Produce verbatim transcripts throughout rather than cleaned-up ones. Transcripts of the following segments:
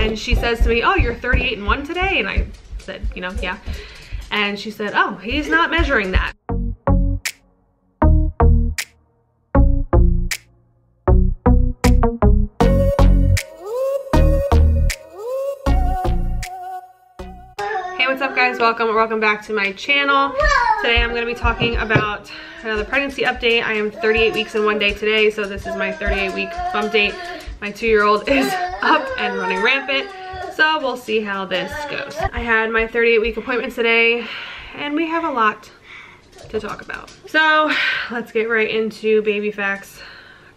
And she says to me, oh, you're thirty-eight and one today? And I said, you know, yeah. And she said, oh, he's not measuring that. Hey, what's up, guys? Welcome, welcome back to my channel. Today I'm gonna be talking about uh, the pregnancy update. I am thirty-eight weeks and one day today, so this is my thirty-eight week bump date. My two-year-old is up and running rampant, so we'll see how this goes. I had my thirty-eight week appointment today, and we have a lot to talk about. So let's get right into baby facts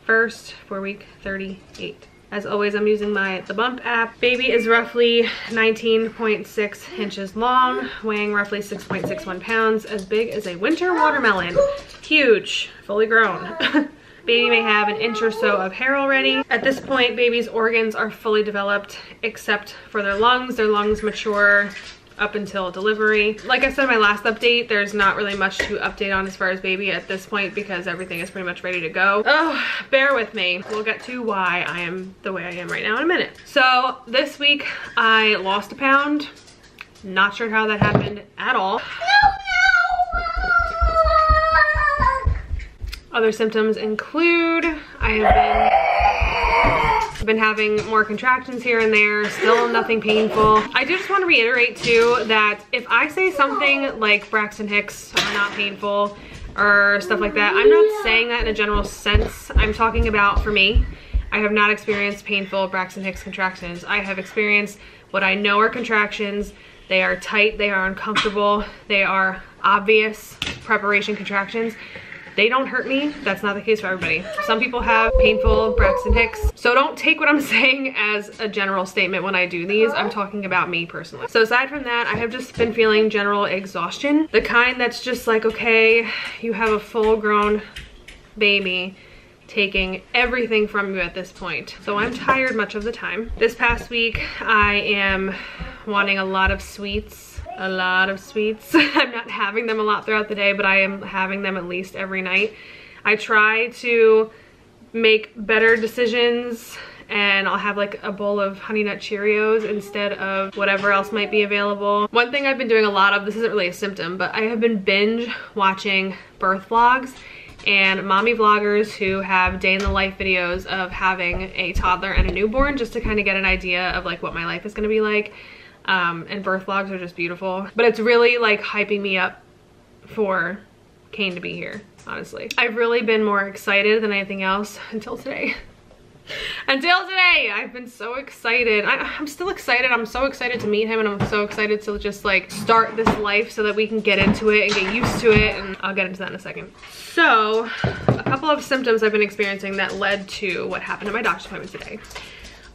first for week thirty-eight. As always, I'm using my The Bump app. Baby is roughly nineteen point six inches long, weighing roughly six point six one pounds, as big as a winter watermelon. Huge, fully grown. Baby may have an inch or so of hair already. At this point, baby's organs are fully developed except for their lungs. Their lungs mature up until delivery. Like I said in my last update, there's not really much to update on as far as baby at this point because everything is pretty much ready to go. Oh, bear with me. We'll get to why I am the way I am right now in a minute. So this week I lost a pound. Not sure how that happened at all. Other symptoms include I have been, been having more contractions here and there, still nothing painful. I do just want to reiterate too that if I say something like Braxton Hicks are not painful or stuff like that, I'm not saying that in a general sense. I'm talking about for me. I have not experienced painful Braxton Hicks contractions. I have experienced what I know are contractions. They are tight, they are uncomfortable, they are obvious preparation contractions. They don't hurt me. That's not the case for everybody. Some people have painful Braxton Hicks. So don't take what I'm saying as a general statement when I do these. I'm talking about me personally. So aside from that, I have just been feeling general exhaustion. The kind that's just like, okay, you have a full grown baby taking everything from you at this point. So I'm tired much of the time. This past week, I am wanting a lot of sweets. A lot of sweets. I'm not having them a lot throughout the day, but I am having them at least every night. I try to make better decisions and I'll have like a bowl of Honey Nut Cheerios instead of whatever else might be available. One thing I've been doing a lot of, this isn't really a symptom, but I have been binge watching birth vlogs and mommy vloggers who have day in the life videos of having a toddler and a newborn just to kind of get an idea of like what my life is going to be like. Um, and birth vlogs are just beautiful, but it's really like hyping me up for Kane to be here, honestly. I've really been more excited than anything else until today. Until today, I've been so excited. I, I'm still excited. I'm so excited to meet him and I'm so excited to just like start this life so that we can get into it and get used to it, and I'll get into that in a second. So a couple of symptoms I've been experiencing that led to what happened at my doctor's appointment today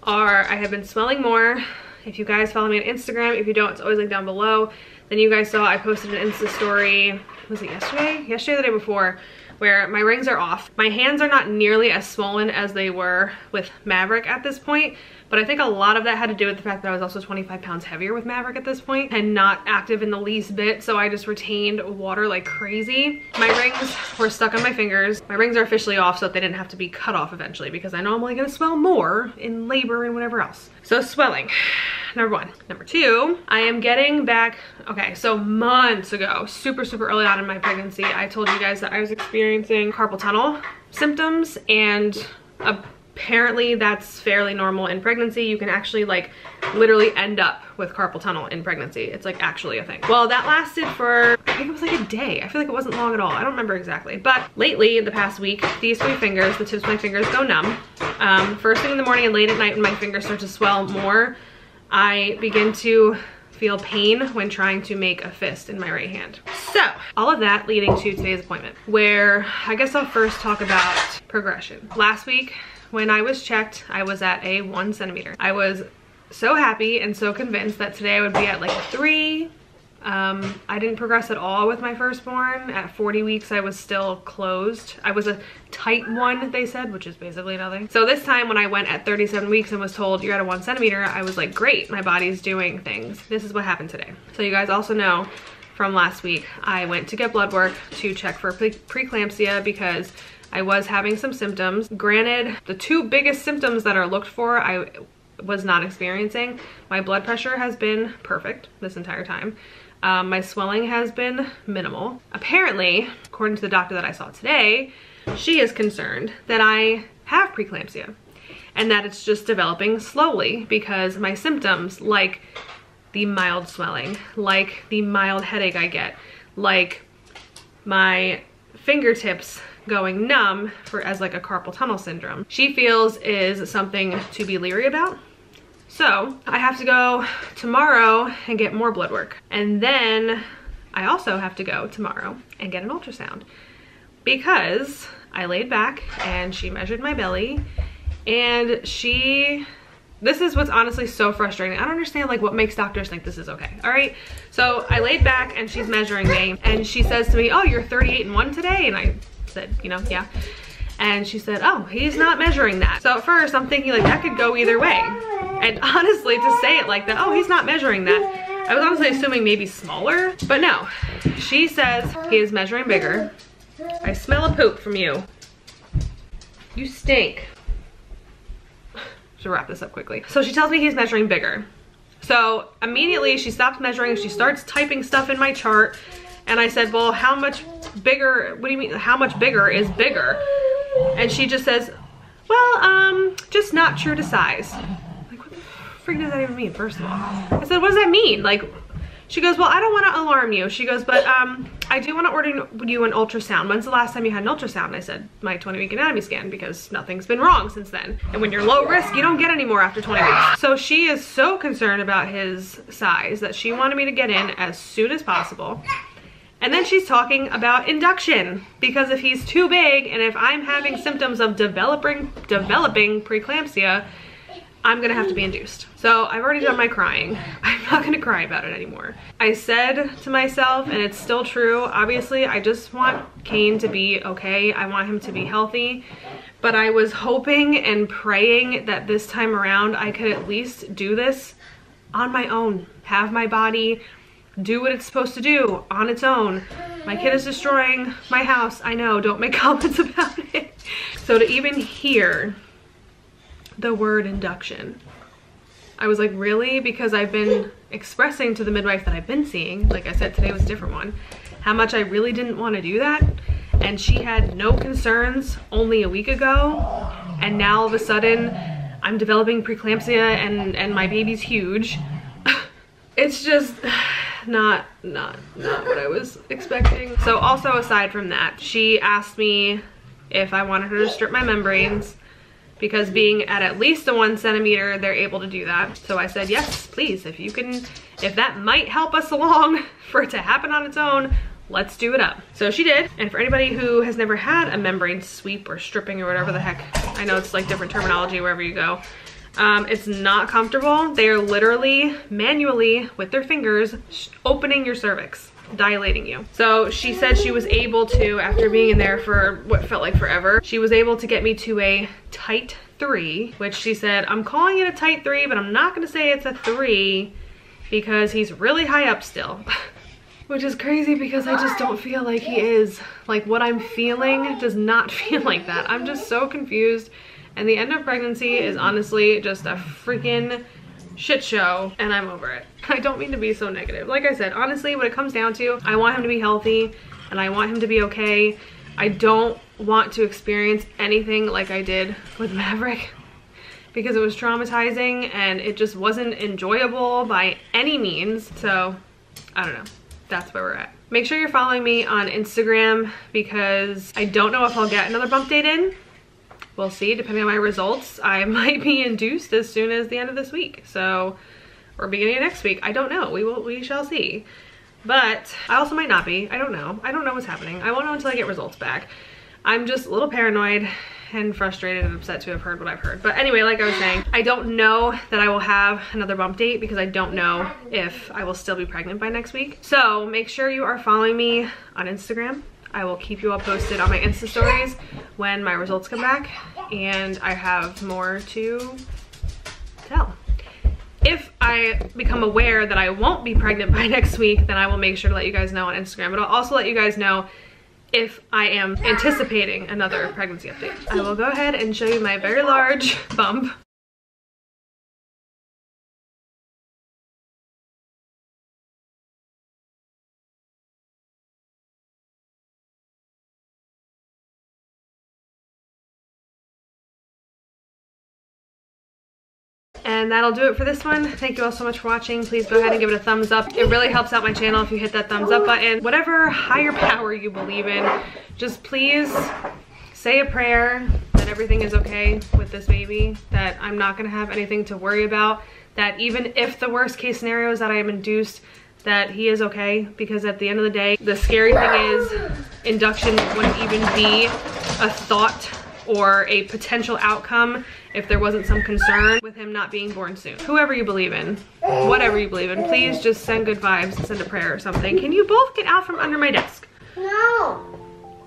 are I have been swelling more. If you guys follow me on Instagram, if you don't, it's always linked down below. Then you guys saw I posted an Insta story, was it yesterday? Yesterday or the day before, where my rings are off. My hands are not nearly as swollen as they were with Maverick at this point, but I think a lot of that had to do with the fact that I was also twenty-five pounds heavier with Maverick at this point and not active in the least bit, so I just retained water like crazy. My rings were stuck on my fingers. My rings are officially off so that they didn't have to be cut off eventually because I know I'm only gonna swell more in labor and whatever else. So swelling. Number one. Number two, I am getting back, okay, so months ago, super, super early on in my pregnancy, I told you guys that I was experiencing carpal tunnel symptoms, and apparently that's fairly normal in pregnancy. You can actually like literally end up with carpal tunnel in pregnancy. It's like actually a thing. Well, that lasted for, I think it was like a day. I feel like it wasn't long at all. I don't remember exactly. But lately, the past week, these three fingers, the tips of my fingers go numb. Um, first thing in the morning and late at night when my fingers start to swell more, I begin to feel pain when trying to make a fist in my right hand. So all of that leading to today's appointment, where I guess I'll first talk about progression. Last week when I was checked, I was at a one centimeter. I was so happy and so convinced that today I would be at like a three. Um, I didn't progress at all with my firstborn. At forty weeks, I was still closed. I was a tight one, they said, which is basically nothing. So this time when I went at thirty-seven weeks and was told you're at a one centimeter, I was like, great, my body's doing things. This is what happened today. So you guys also know from last week, I went to get blood work to check for pre preeclampsia because I was having some symptoms. Granted, the two biggest symptoms that are looked for, I was not experiencing. My blood pressure has been perfect this entire time. Um, my swelling has been minimal. Apparently, according to the doctor that I saw today, she is concerned that I have preeclampsia and that it's just developing slowly because my symptoms, like the mild swelling, like the mild headache I get, like my fingertips going numb for as like a carpal tunnel syndrome, she feels is something to be leery about. So I have to go tomorrow and get more blood work. And then I also have to go tomorrow and get an ultrasound because I laid back and she measured my belly and she, this is what's honestly so frustrating. I don't understand like what makes doctors think this is okay, all right? So I laid back and she's measuring me and she says to me, oh, you're thirty-eight and one today? And I said, you know, yeah. And she said, oh, he's not measuring that. So at first I'm thinking like that could go either way. And honestly, to say it like that, oh, he's not measuring that, I was honestly assuming maybe smaller, but no. She says he is measuring bigger. I smell a poop from you. You stink. Should wrap this up quickly. So she tells me he's measuring bigger. So immediately she stops measuring, she starts typing stuff in my chart. And I said, well, how much bigger, what do you mean, how much bigger is bigger? And she just says, well, um, just not true to size. Like, what the freak does that even mean, first of all? I said, what does that mean? Like, she goes, well, I don't wanna alarm you. She goes, but um, I do wanna order you an ultrasound. When's the last time you had an ultrasound? I said, my twenty week anatomy scan, because nothing's been wrong since then. And when you're low risk, you don't get any more after twenty weeks. So she is so concerned about his size that she wanted me to get in as soon as possible. And then she's talking about induction, because if he's too big and if I'm having symptoms of developing developing preeclampsia, I'm gonna have to be induced. So I've already done my crying. I'm not gonna cry about it anymore. I said to myself, and it's still true, obviously, I just want Kane to be okay. I want him to be healthy. But I was hoping and praying that this time around I could at least do this on my own, have my body do what it's supposed to do on its own. My kid is destroying my house. I know, don't make comments about it. So to even hear the word induction, I was like, really? Because I've been expressing to the midwife that I've been seeing, like I said, today was a different one, how much I really didn't want to do that. And she had no concerns only a week ago. And now all of a sudden I'm developing preeclampsia and, and my baby's huge. It's just, Not, not, not what I was expecting. So also aside from that, she asked me if I wanted her to strip my membranes because being at at least a one centimeter, they're able to do that. So I said, yes, please, if you can, if that might help us along for it to happen on its own, let's do it up. So she did. And for anybody who has never had a membrane sweep or stripping or whatever the heck, I know it's like different terminology wherever you go. Um, it's not comfortable. They are literally manually with their fingers opening your cervix, dilating you. So she said she was able to, after being in there for what felt like forever, she was able to get me to a tight three, which she said, I'm calling it a tight three, but I'm not gonna say it's a three because he's really high up still. Which is crazy because I just don't feel like he is. Like what I'm feeling does not feel like that. I'm just so confused. And the end of pregnancy is honestly just a freaking shit show and I'm over it. I don't mean to be so negative. Like I said, honestly, what it comes down to, I want him to be healthy and I want him to be okay. I don't want to experience anything like I did with Maverick because it was traumatizing and it just wasn't enjoyable by any means. So I don't know, that's where we're at. Make sure you're following me on Instagram because I don't know if I'll get another bump date in. We'll see, depending on my results, I might be induced as soon as the end of this week. So, or beginning of next week, I don't know, we will, we shall see. But I also might not be, I don't know. I don't know what's happening. I won't know until I get results back. I'm just a little paranoid and frustrated and upset to have heard what I've heard. But anyway, like I was saying, I don't know that I will have another bump date because I don't know if I will still be pregnant by next week. So make sure you are following me on Instagram. I will keep you all posted on my Insta stories when my results come back and I have more to tell. If I become aware that I won't be pregnant by next week, then I will make sure to let you guys know on Instagram. But I'll also let you guys know if I am anticipating another pregnancy update. I will go ahead and show you my very large bump. And that'll do it for this one. Thank you all so much for watching. Please go ahead and give it a thumbs up. It really helps out my channel if you hit that thumbs up button. Whatever higher power you believe in, just please say a prayer that everything is okay with this baby, that I'm not gonna have anything to worry about, that even if the worst case scenario is that I am induced, that he is okay, because at the end of the day, the scary thing is induction wouldn't even be a thought or a potential outcome if there wasn't some concern with him not being born soon. Whoever you believe in, whatever you believe in, please just send good vibes and send a prayer or something. Can you both get out from under my desk? No.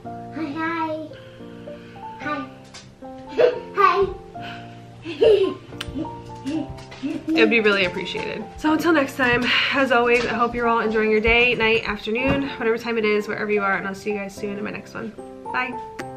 Hi. Hi. Hi. Hi. It would be really appreciated. So until next time, as always, I hope you're all enjoying your day, night, afternoon, whatever time it is, wherever you are, and I'll see you guys soon in my next one. Bye.